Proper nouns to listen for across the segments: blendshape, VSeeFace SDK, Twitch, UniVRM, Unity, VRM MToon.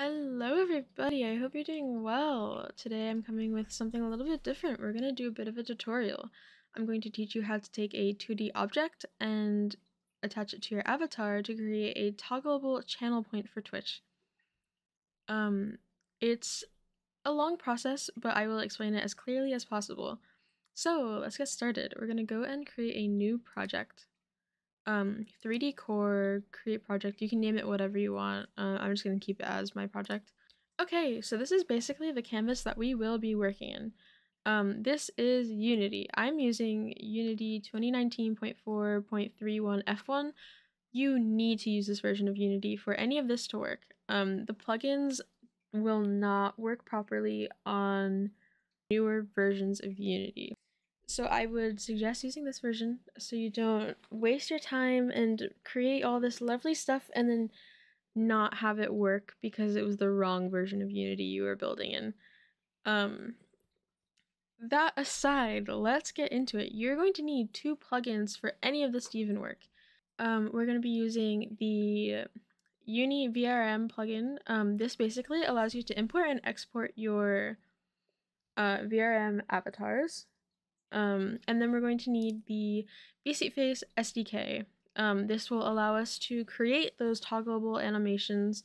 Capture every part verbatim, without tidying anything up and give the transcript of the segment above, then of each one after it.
Hello everybody, I hope you're doing well. Today I'm coming with something a little bit different. We're going to do a bit of a tutorial. I'm going to teach you how to take a two D object and attach it to your avatar to create a toggleable channel point for Twitch. Um, it's a long process, but I will explain it as clearly as possible. So let's get started. We're going to go and create a new project. Um, three D core, create project, you can name it whatever you want. Uh, I'm just going to keep it as my project. Okay, so this is basically the canvas that we will be working in. Um, this is Unity. I'm using Unity twenty nineteen point four point thirty-one F one. You need to use this version of Unity for any of this to work. Um, the plugins will not work properly on newer versions of Unity. So I would suggest using this version so you don't waste your time and create all this lovely stuff and then not have it work because it was the wrong version of Unity you were building in. Um, that aside, let's get into it. You're going to need two plugins for any of this to even work. Um, we're going to be using the UniVRM plugin. Um, this basically allows you to import and export your uh, V R M avatars. Um, and then we're going to need the VSeeFace S D K. Um, this will allow us to create those toggleable animations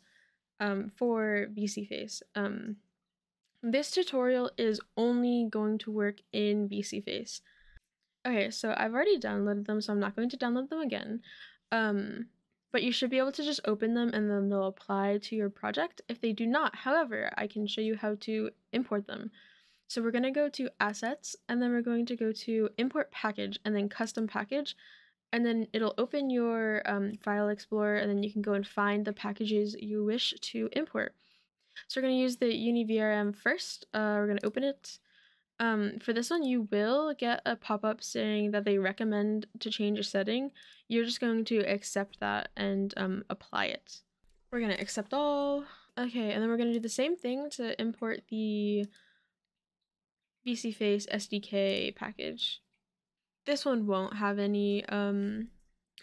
um, for VSeeFace. Um, this tutorial is only going to work in VSeeFace. Okay, so I've already downloaded them, so I'm not going to download them again. Um, but you should be able to just open them and then they'll apply to your project. If they do not, however, I can show you how to import them. So we're going to go to Assets, and then we're going to go to Import Package, and then Custom Package, and then it'll open your um, File Explorer, and then you can go and find the packages you wish to import. So we're going to use the UniVRM first. Uh, we're going to open it. Um, for this one, you will get a pop-up saying that they recommend to change a setting. You're just going to accept that and um, apply it. We're going to accept all. Okay, and then we're going to do the same thing to import the VSeeFace S D K package. This one won't have any um,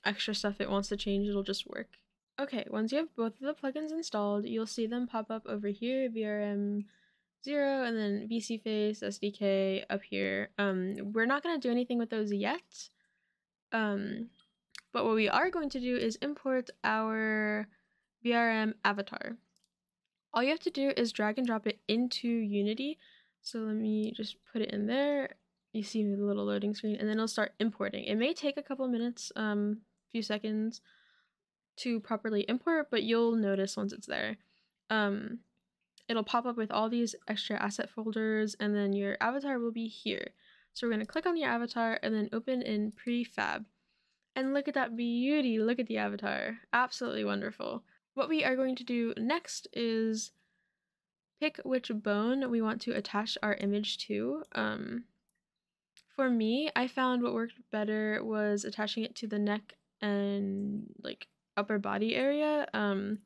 extra stuff it wants to change, it'll just work. Okay, once you have both of the plugins installed, you'll see them pop up over here, V R M zero, and then VSeeFace S D K up here. Um, we're not going to do anything with those yet, um, but what we are going to do is import our V R M avatar. All you have to do is drag and drop it into Unity. So let me just put it in there. You see the little loading screen, and then it'll start importing. It may take a couple minutes, um, few seconds to properly import, but you'll notice once it's there. Um, it'll pop up with all these extra asset folders, and then your avatar will be here. So we're going to click on your avatar and then open in prefab. And look at that beauty. Look at the avatar. Absolutely wonderful. What we are going to do next is pick which bone we want to attach our image to. Um, for me, I found what worked better was attaching it to the neck and like upper body area. Um,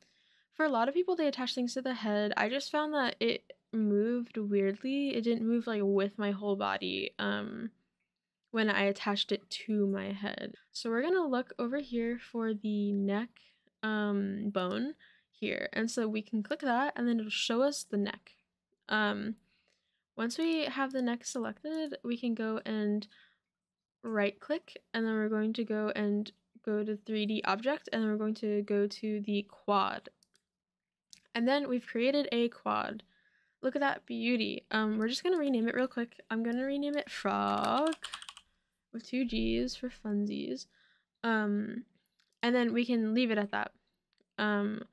for a lot of people, they attach things to the head. I just found that it moved weirdly. It didn't move like with my whole body um, when I attached it to my head. So we're gonna look over here for the neck um, bone. Here. And so we can click that and then it'll show us the neck. Um, once we have the neck selected, we can go and right click, and then we're going to go and go to three D object, and then we're going to go to the quad. And then we've created a quad. Look at that beauty. Um, we're just going to rename it real quick. I'm going to rename it Frog with two G's for funsies. Um, and then we can leave it at that. Um,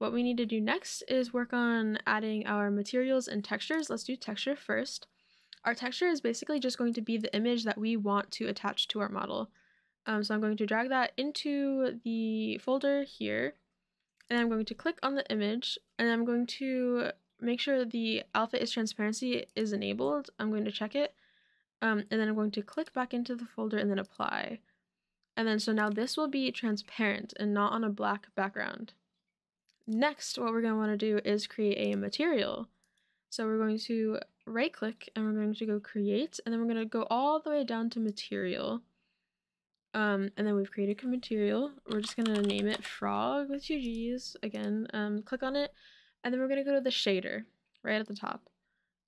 What we need to do next is work on adding our materials and textures. Let's do texture first. Our texture is basically just going to be the image that we want to attach to our model. Um, so I'm going to drag that into the folder here, and I'm going to click on the image, and I'm going to make sure the alpha is transparency is enabled. I'm going to check it, um, and then I'm going to click back into the folder and then apply. And then so now this will be transparent and not on a black background. Next, what we're going to want to do is create a material. So we're going to right click and we're going to go create, and then we're going to go all the way down to material. Um, and then we've created a material. We're just going to name it Frog with two G's again. Um, click on it. And then we're going to go to the shader right at the top.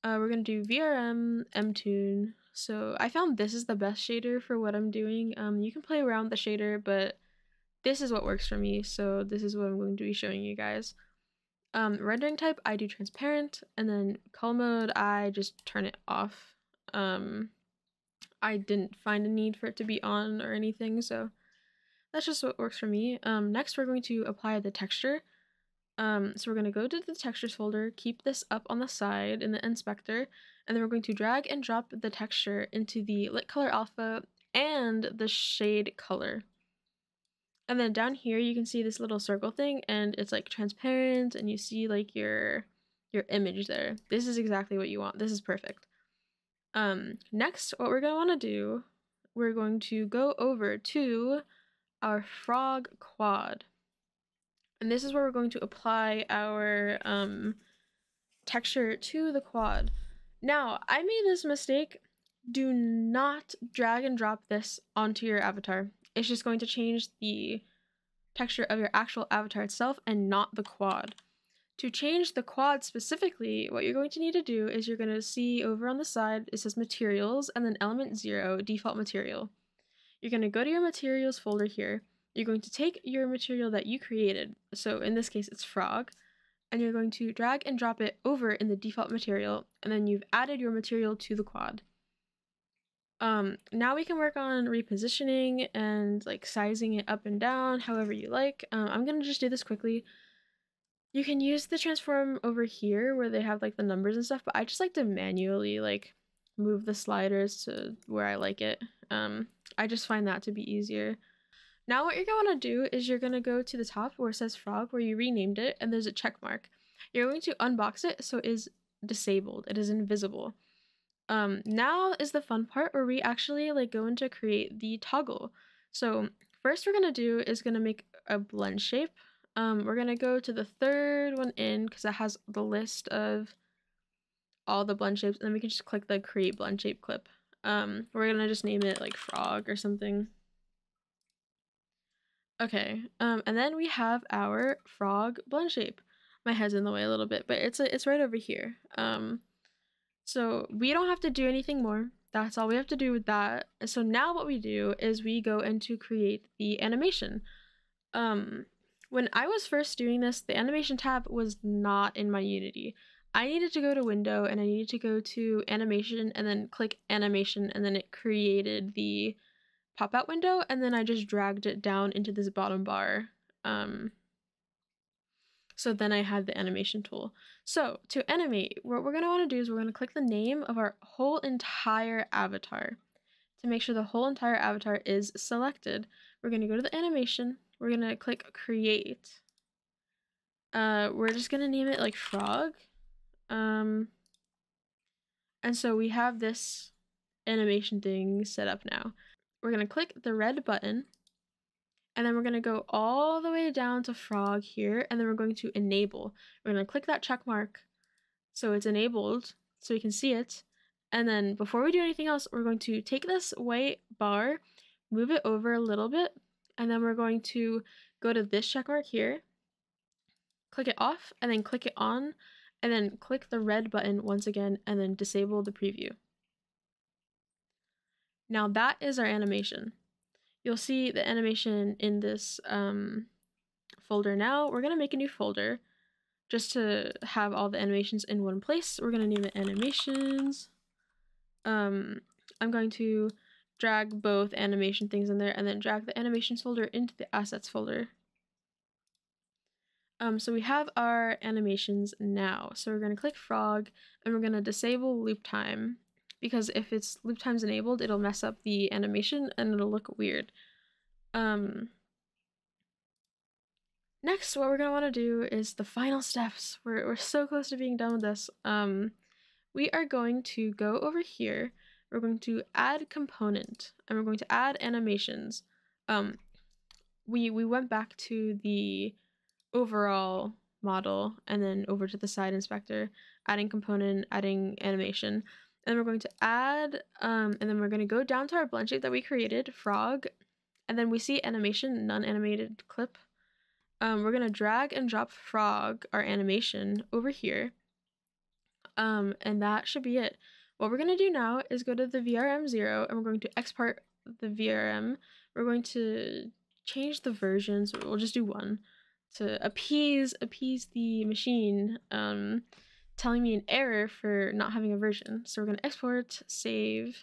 Uh, we're going to do V R M MToon. So I found this is the best shader for what I'm doing. Um, you can play around with the shader, but this is what works for me. So this is what I'm going to be showing you guys. Um, rendering type, I do transparent, and then color mode, I just turn it off. Um, I didn't find a need for it to be on or anything, so that's just what works for me. Um, next, we're going to apply the texture. Um, so we're going to go to the textures folder, keep this up on the side in the inspector, and then we're going to drag and drop the texture into the lit color alpha and the shade color. And then down here, you can see this little circle thing, and it's like transparent, and you see like your your image there. This is exactly what you want. This is perfect. Um, next, what we're going to want to do, we're going to go over to our frog quad. And this is where we're going to apply our um, texture to the quad. Now, I made this mistake. Do not drag and drop this onto your avatar. It's just going to change the texture of your actual avatar itself and not the quad. To change the quad specifically, what you're going to need to do is you're going to see over on the side, it says materials and then element zero, default material. You're going to go to your materials folder here. You're going to take your material that you created, so in this case it's frog, and you're going to drag and drop it over in the default material, and then you've added your material to the quad. Um, now we can work on repositioning and like sizing it up and down however you like. Um, I'm going to just do this quickly. You can use the transform over here where they have like the numbers and stuff, but I just like to manually like move the sliders to where I like it. Um, I just find that to be easier. Now what you're going to want to do is you're going to go to the top where it says frog, where you renamed it, and there's a check mark. You're going to unbox it so it is disabled. It is invisible. Um, now is the fun part where we actually like go into create the toggle. So first we're going to do is going to make a blend shape. Um, we're going to go to the third one in because it has the list of all the blend shapes, and then we can just click the create blend shape clip. Um, we're going to just name it like frog or something. Okay, um, and then we have our frog blend shape. My head's in the way a little bit, but it's a, it's right over here. Um, so we don't have to do anything more. That's all we have to do with that. So now what we do is we go into create the animation. Um, when I was first doing this, the animation tab was not in my Unity. I needed to go to window and I needed to go to animation and then click animation, and then it created the pop-out window, and then I just dragged it down into this bottom bar. Um, so then I had the animation tool. So to animate, what we're going to want to do is we're going to click the name of our whole entire avatar to make sure the whole entire avatar is selected. We're going to go to the animation. We're going to click create. Uh, we're just going to name it like frog. Um, and so we have this animation thing set up now. We're going to click the red button, and then we're going to go all the way down to frog here, and then we're going to enable. We're going to click that check mark so it's enabled so we can see it. And then before we do anything else, we're going to take this white bar, move it over a little bit, and then we're going to go to this check mark here, click it off, and then click it on, and then click the red button once again, and then disable the preview. Now that is our animation. You'll see the animation in this um, folder now. We're going to make a new folder just to have all the animations in one place. We're going to name it animations. Um, I'm going to drag both animation things in there and then drag the animations folder into the assets folder. Um, so we have our animations now. So we're going to click frog and we're going to disable loop time, because if it's loop time's enabled, it'll mess up the animation and it'll look weird. Um, next, what we're gonna wanna do is the final steps. We're, we're so close to being done with this. Um, we are going to go over here, we're going to add component, and we're going to add animations. Um, we, we went back to the overall model and then over to the side inspector, adding component, adding animation. And we're going to add, um, and then we're going to go down to our blend shape that we created, frog, and then we see animation, non-animated clip, um, we're going to drag and drop Frog, our animation, over here. Um, and that should be it. What we're going to do now is go to the V R M zero, and we're going to export the V R M. We're going to change the version, so we'll just do one to appease appease the machine um, telling me an error for not having a version. So we're going to export, save.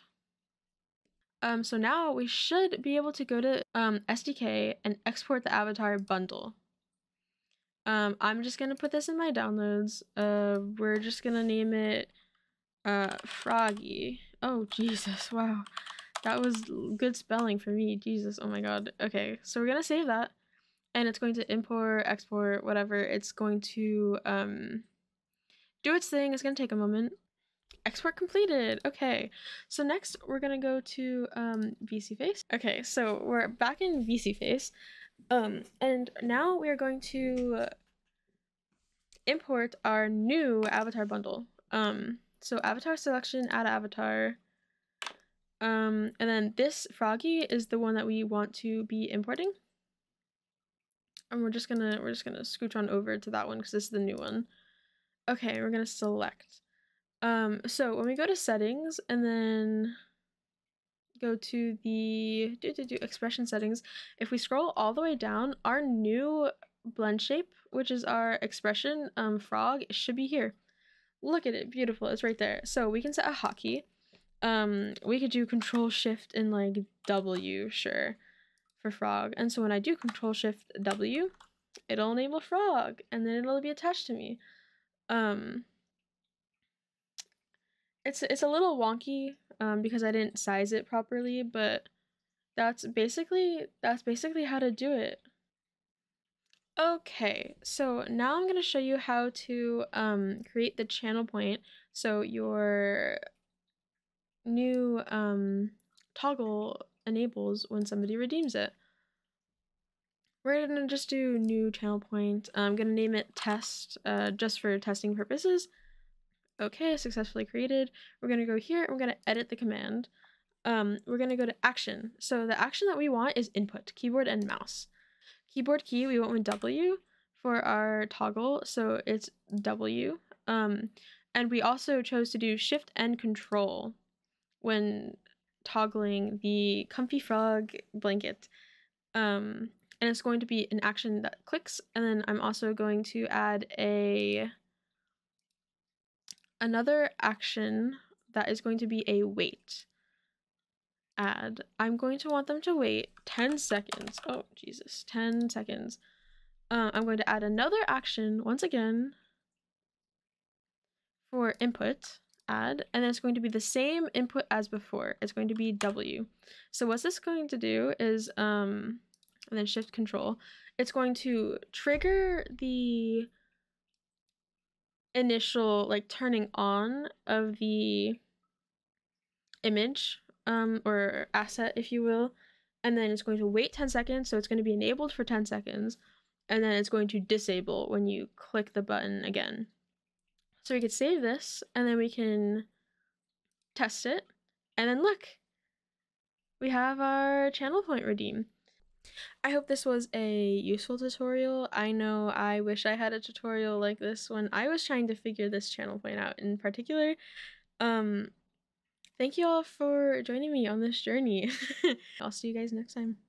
Um, so now we should be able to go to um, S D K and export the avatar bundle. Um, I'm just going to put this in my downloads. Uh, we're just going to name it uh, Froggy. Oh, Jesus. Wow. That was good spelling for me. Jesus. Oh, my God. Okay. So we're going to save that. And it's going to import, export, whatever. It's going to um, do its thing. It's going to take a moment. Export completed. Okay, so next we're gonna go to um, VSeeFace. Okay, so we're back in VSeeFace, um, and now we are going to import our new avatar bundle. Um, so avatar selection, add avatar, um, and then this Froggy is the one that we want to be importing, and we're just gonna we're just gonna scooch on over to that one because this is the new one. Okay, we're gonna select. Um, so when we go to settings and then go to the do, do, do, expression settings, if we scroll all the way down, our new blend shape, which is our expression um, frog, it should be here. Look at it. Beautiful. It's right there. So we can set a hotkey. Um, we could do control shift and like W, sure, for frog. And so when I do control shift W, it'll enable frog and then it'll be attached to me. Um... It's, it's a little wonky um, because I didn't size it properly, but that's basically that's basically how to do it. Okay, so now I'm going to show you how to um, create the channel point, so your new um, toggle enables when somebody redeems it. We're going to just do new channel point. I'm going to name it test uh, just for testing purposes. Okay, successfully created. We're going to go here and we're going to edit the command. Um, we're going to go to action. So the action that we want is input, keyboard and mouse. Keyboard key, we went with W for our toggle, so it's W. Um, and we also chose to do shift and control when toggling the comfy frog blanket. Um, and it's going to be an action that clicks. And then I'm also going to add a... another action that is going to be a wait add. I'm going to want them to wait ten seconds. Oh, Jesus, ten seconds. Uh, I'm going to add another action once again for input add, and it's going to be the same input as before. It's going to be W. So what's this going to do is, um, and then shift control, it's going to trigger the initial like turning on of the image um or asset, if you will, and then it's going to wait ten seconds, so it's going to be enabled for ten seconds, and then it's going to disable when you click the button again. So we could save this and then we can test it, and then look, we have our channel point redeem. I hope this was a useful tutorial. I know I wish I had a tutorial like this when I was trying to figure this channel point out in particular. Um, thank you all for joining me on this journey. I'll see you guys next time.